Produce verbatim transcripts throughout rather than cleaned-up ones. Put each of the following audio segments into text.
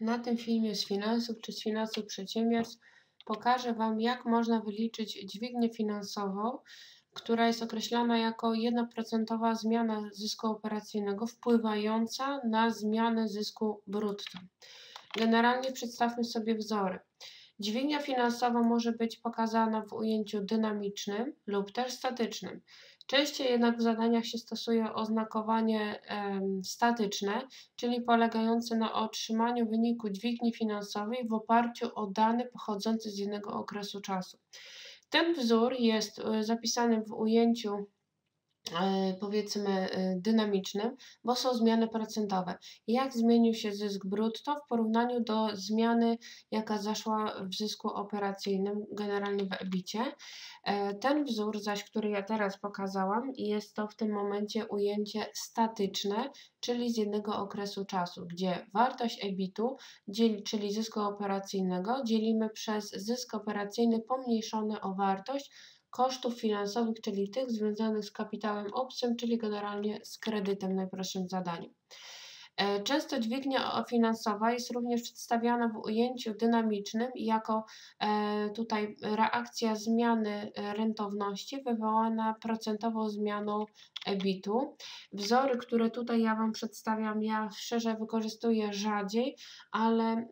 Na tym filmie z finansów czy z finansów przedsiębiorstw pokażę Wam, jak można wyliczyć dźwignię finansową, która jest określana jako jednoprocentowa zmiana zysku operacyjnego wpływająca na zmianę zysku brutto. Generalnie przedstawmy sobie wzory. Dźwignia finansowa może być pokazana w ujęciu dynamicznym lub też statycznym. Częściej jednak w zadaniach się stosuje oznakowanie e, statyczne, czyli polegające na otrzymaniu wyniku dźwigni finansowej w oparciu o dane pochodzące z jednego okresu czasu. Ten wzór jest zapisany w ujęciu e, powiedzmy e, dynamicznym, bo są zmiany procentowe. Jak zmienił się zysk brutto w porównaniu do zmiany, jaka zaszła w zysku operacyjnym, generalnie w ebicie. E, ten wzór zaś, który ja teraz pokazałam, jest to w tym momencie ujęcie statyczne, czyli z jednego okresu czasu, gdzie wartość ebitu, czyli zysku operacyjnego, dzielimy przez zysk operacyjny pomniejszony o wartość kosztów finansowych, czyli tych związanych z kapitałem obcym, czyli generalnie z kredytem, najprostszym zadaniem. Często dźwignia finansowa jest również przedstawiana w ujęciu dynamicznym jako tutaj reakcja zmiany rentowności wywołana procentową zmianą ebitu. Wzory, które tutaj ja Wam przedstawiam, ja szczerze wykorzystuję rzadziej, ale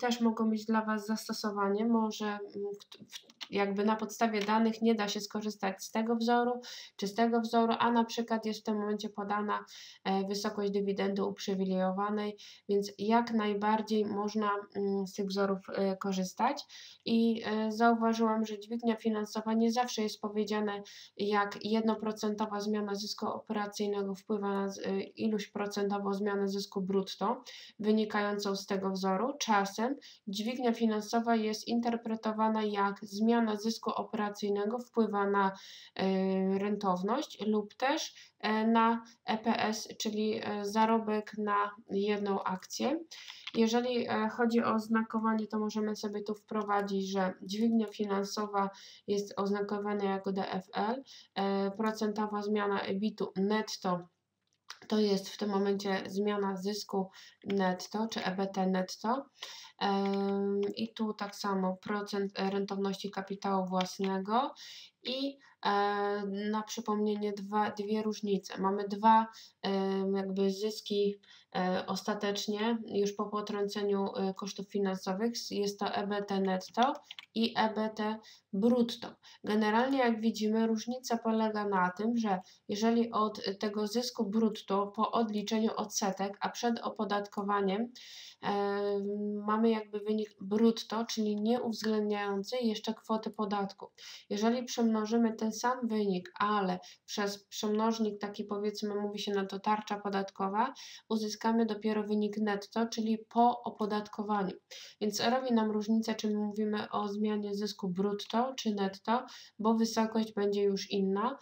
też mogą być dla Was zastosowanie. Może jakby na podstawie danych nie da się skorzystać z tego wzoru czy z tego wzoru, a na przykład jest w tym momencie podana wysokość dywidendy uprzywilejowanej, więc jak najbardziej można z tych wzorów korzystać. I zauważyłam, że dźwignia finansowa nie zawsze jest powiedziane, jak jednoprocentowa zmiana zysku operacyjnego wpływa na iluś procentową zmianę zysku brutto wynikającą z tego wzoru. Czasem dźwignia finansowa jest interpretowana, jak zmiana zysku operacyjnego wpływa na rentowność lub też na E P S, czyli zarobek na jedną akcję. Jeżeli chodzi o oznakowanie, to możemy sobie tu wprowadzić, że dźwignia finansowa jest oznakowana jako D F L, procentowa zmiana ebitu netto to jest w tym momencie zmiana zysku netto, czy E B T netto. I tu tak samo procent rentowności kapitału własnego i na przypomnienie dwa, dwie różnice. Mamy dwa jakby zyski ostatecznie już po potrąceniu kosztów finansowych. Jest to E B T netto i E B T brutto. Generalnie jak widzimy, różnica polega na tym, że jeżeli od tego zysku brutto po odliczeniu odsetek, a przed opodatkowaniem mamy jakby wynik brutto, czyli nie uwzględniający jeszcze kwoty podatku. Jeżeli przemnożymy ten sam wynik, ale przez przemnożnik taki, powiedzmy, mówi się na to tarcza podatkowa, uzyskamy dopiero wynik netto, czyli po opodatkowaniu. Więc robi nam różnicę, czy my mówimy o zmianie zysku brutto czy netto, bo wysokość będzie już inna.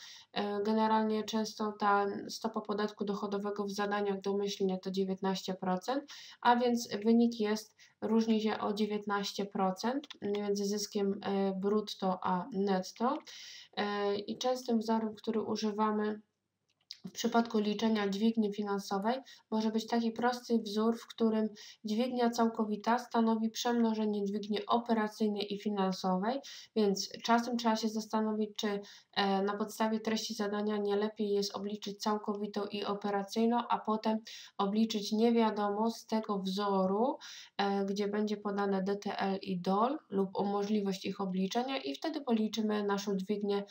Generalnie często ta stopa podatku dochodowego w zadaniach domyślnie to dziewiętnaście procent, a więc wynik jest różni się o dziewiętnaście procent między zyskiem brutto a netto. I częstym wzorem, który używamy w przypadku liczenia dźwigni finansowej, może być taki prosty wzór, w którym dźwignia całkowita stanowi przemnożenie dźwigni operacyjnej i finansowej, więc czasem trzeba się zastanowić, czy na podstawie treści zadania nie lepiej jest obliczyć całkowitą i operacyjną, a potem obliczyć nie wiadomo z tego wzoru, gdzie będzie podane D T L i D O L lub o możliwość ich obliczenia, i wtedy policzymy naszą dźwignię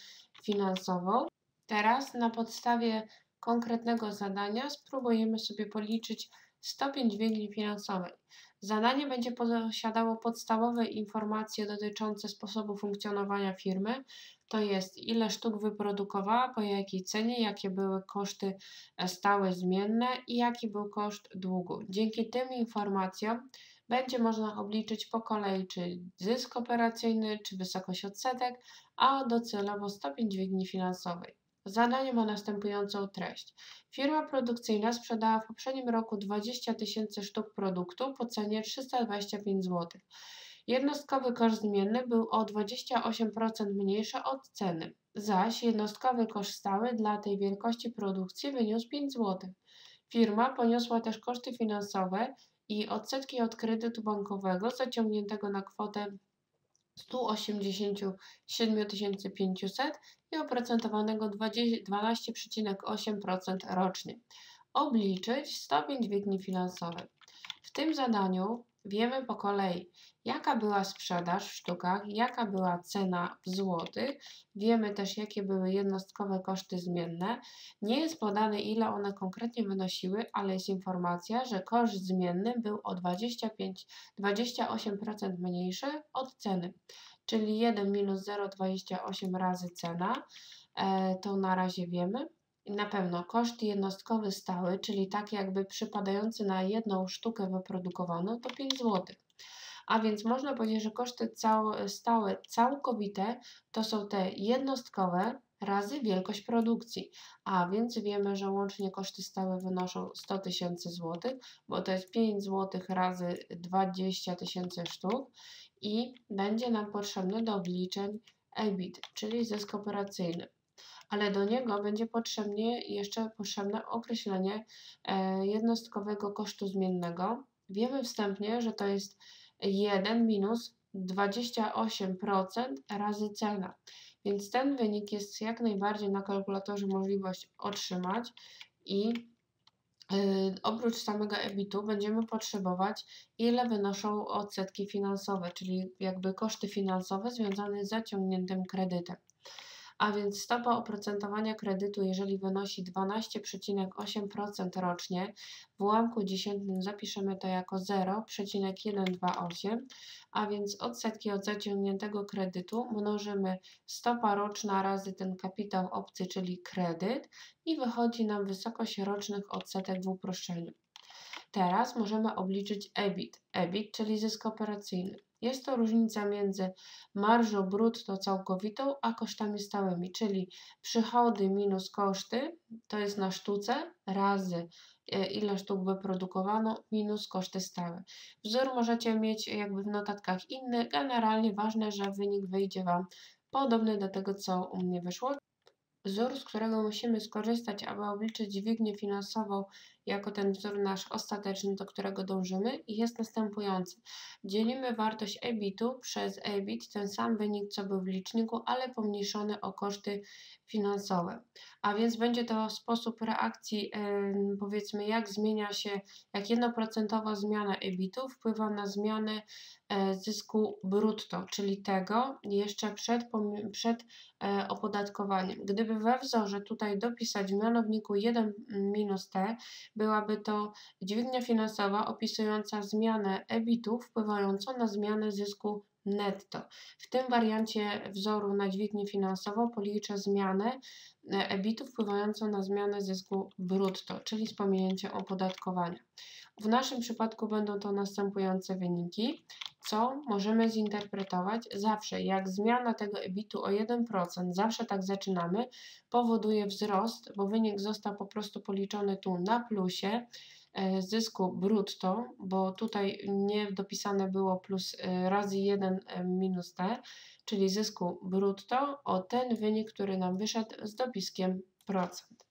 finansową. Teraz na podstawie konkretnego zadania spróbujemy sobie policzyć stopień dźwigni finansowej. Zadanie będzie posiadało podstawowe informacje dotyczące sposobu funkcjonowania firmy, to jest ile sztuk wyprodukowała, po jakiej cenie, jakie były koszty stałe, zmienne i jaki był koszt długu. Dzięki tym informacjom będzie można obliczyć po kolei, czy zysk operacyjny, czy wysokość odsetek, a docelowo stopień dźwigni finansowej. Zadanie ma następującą treść. Firma produkcyjna sprzedała w poprzednim roku dwadzieścia tysięcy sztuk produktu po cenie trzysta dwadzieścia pięć złotych. Jednostkowy koszt zmienny był o dwadzieścia osiem procent mniejszy od ceny, zaś jednostkowy koszt stały dla tej wielkości produkcji wyniósł pięć złotych. Firma poniosła też koszty finansowe i odsetki od kredytu bankowego zaciągniętego na kwotę sto osiemdziesiąt siedem tysięcy pięćset i oprocentowanego dwanaście przecinek osiem procent rocznie. Obliczyć stopień dźwigni finansowej. W tym zadaniu wiemy po kolei, jaka była sprzedaż w sztukach, jaka była cena w złotych, wiemy też, jakie były jednostkowe koszty zmienne. Nie jest podane, ile one konkretnie wynosiły, ale jest informacja, że koszt zmienny był o dwadzieścia pięć do dwudziestu ośmiu procent mniejszy od ceny, czyli jeden minus zero przecinek dwadzieścia osiem razy cena, e, to na razie wiemy. Na pewno koszt jednostkowy stały, czyli tak jakby przypadający na jedną sztukę wyprodukowaną, to pięć złotych. A więc można powiedzieć, że koszty całe, stałe całkowite to są te jednostkowe razy wielkość produkcji. A więc wiemy, że łącznie koszty stałe wynoszą sto tysięcy złotych, bo to jest pięć złotych razy dwadzieścia tysięcy sztuk i będzie nam potrzebne do obliczeń E B I T, czyli zysk operacyjny. Ale do niego będzie potrzebnie jeszcze potrzebne określenie jednostkowego kosztu zmiennego. Wiemy wstępnie, że to jest jeden minus dwadzieścia osiem procent razy cena, więc ten wynik jest jak najbardziej na kalkulatorze możliwość otrzymać i oprócz samego E B I T-u będziemy potrzebować, ile wynoszą odsetki finansowe, czyli jakby koszty finansowe związane z zaciągniętym kredytem. A więc stopa oprocentowania kredytu, jeżeli wynosi dwanaście przecinek osiem procent rocznie, w ułamku dziesiętnym zapiszemy to jako zero przecinek sto dwadzieścia osiem, a więc odsetki od zaciągniętego kredytu mnożymy stopa roczna razy ten kapitał obcy, czyli kredyt i wychodzi nam wysokość rocznych odsetek w uproszczeniu. Teraz możemy obliczyć E B I T, E B I T, czyli zysk operacyjny. Jest to różnica między marżą brutto całkowitą a kosztami stałymi, czyli przychody minus koszty, to jest na sztuce, razy ile sztuk wyprodukowano, minus koszty stałe. Wzór możecie mieć jakby w notatkach inny, generalnie ważne, że wynik wyjdzie Wam podobny do tego, co u mnie wyszło. Wzór, z którego musimy skorzystać, aby obliczyć dźwignię finansową jako ten wzór nasz ostateczny, do którego dążymy, jest następujący. Dzielimy wartość E B I T-u przez E B I T, ten sam wynik, co był w liczniku, ale pomniejszony o koszty finansowe. A więc będzie to sposób reakcji, yy, powiedzmy, jak zmienia się, jak jednoprocentowa zmiana E B I T-u wpływa na zmianę yy, zysku brutto, czyli tego jeszcze przed, przed yy, opodatkowaniem. Gdyby we wzorze tutaj dopisać w mianowniku jeden minus T, byłaby to dźwignia finansowa opisująca zmianę E B I T-u wpływającą na zmianę zysku netto. W tym wariancie wzoru na dźwignię finansową policzę zmianę E B I T-u wpływającą na zmianę zysku brutto, czyli z pominięciem opodatkowania. W naszym przypadku będą to następujące wyniki, co możemy zinterpretować zawsze. Jak zmiana tego E B I T-u o jeden procent, zawsze tak zaczynamy, powoduje wzrost, bo wynik został po prostu policzony tu na plusie, zysku brutto, bo tutaj nie dopisane było plus razy jeden minus T, czyli zysku brutto o ten wynik, który nam wyszedł z dopiskiem procent.